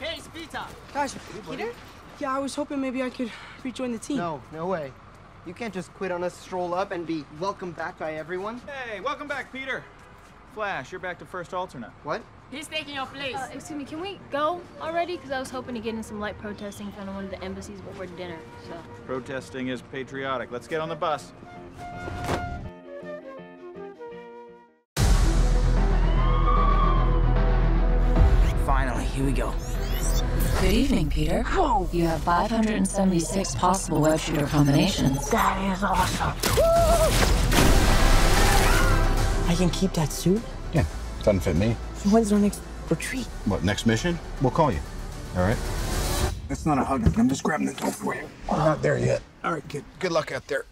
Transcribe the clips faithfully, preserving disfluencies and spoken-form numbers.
Hey, it's Peter. Gosh, Peter? Yeah, I was hoping maybe I could rejoin the team. No, no way. You can't just quit on us, stroll up, and be welcomed back by everyone. Hey, welcome back, Peter. Flash, you're back to first alternate. What? He's taking your place. Uh, excuse me, can we go already? Because I was hoping to get in some light protesting from one of the embassies before dinner, so. Protesting is patriotic. Let's get on the bus. Finally, here we go. Good evening, Peter. Whoa! You have five hundred seventy-six possible web shooter combinations. That is awesome. Woo! I can keep that suit? Yeah, doesn't fit me. So when's our next retreat? What, next mission? We'll call you, all right? That's not a hug. I'm just grabbing the door for you. We're not there yet. All right, kid. Good luck out there.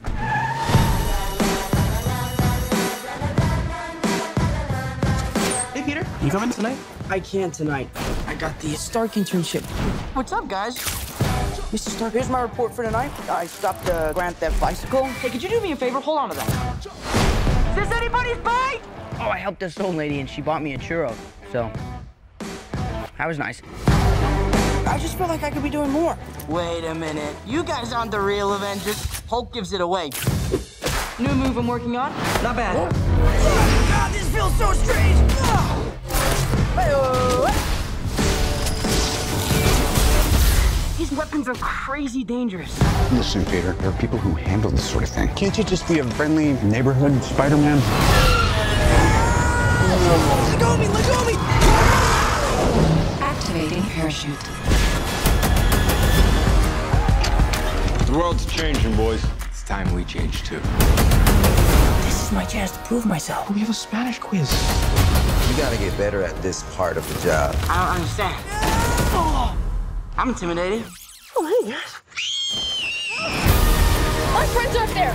Hey, Peter. You coming tonight? I can't tonight. I got the Stark internship. What's up, guys? Mister Stark, here's my report for tonight. I stopped the uh, Grand Theft bicycle. Hey, could you do me a favor? Hold on to that. Is this anybody's bike? Oh, I helped this old lady, and she bought me a churro. So, that was nice. I just feel like I could be doing more. Wait a minute. You guys aren't the real Avengers. Hulk gives it away. New move I'm working on. Not bad. Oh, oh God, this feels so strange. Oh. These weapons are crazy dangerous. Listen, Peter, there are people who handle this sort of thing. Can't you just be a friendly neighborhood Spider-Man? Let go of me! Let go of me! Activating parachute. The world's changing, boys. It's time we change, too. This is my chance to prove myself. We have a Spanish quiz. You gotta get better at this part of the job. I don't understand. Oh, I'm intimidated. Oh, hey, guys. My friends are up there.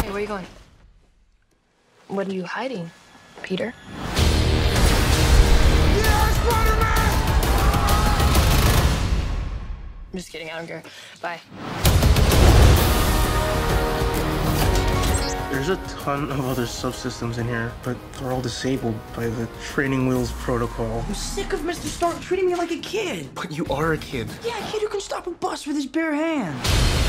Hey, where are you going? What are you hiding, Peter? Yeah, Spider-Man! I'm just kidding, I don't care. Bye. There's a ton of other subsystems in here, but they're all disabled by the training wheels protocol. I'm sick of Mister Stark treating me like a kid. But you are a kid. Yeah, a kid who can stop a bus with his bare hands.